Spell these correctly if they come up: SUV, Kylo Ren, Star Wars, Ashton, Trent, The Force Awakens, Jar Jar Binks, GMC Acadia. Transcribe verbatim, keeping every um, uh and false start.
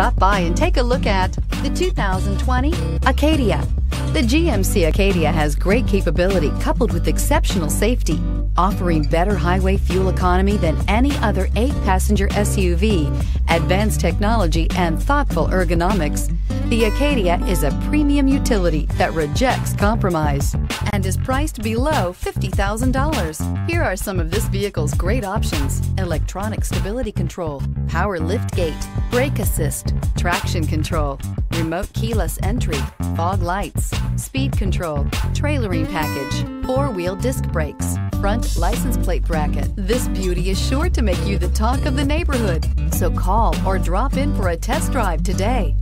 Stop by and take a look at the two thousand twenty Acadia. The G M C Acadia has great capability coupled with exceptional safety, offering better highway fuel economy than any other eight passenger S U V, advanced technology and thoughtful ergonomics. The Acadia is a premium utility that rejects compromise and is priced below fifty thousand dollars. Here are some of this vehicle's great options: electronic stability control, power lift gate, brake assist, traction control, remote keyless entry, fog lights, speed control, trailering package, four-wheel disc brakes, front license plate bracket. This beauty is sure to make you the talk of the neighborhood, so call or drop in for a test drive today.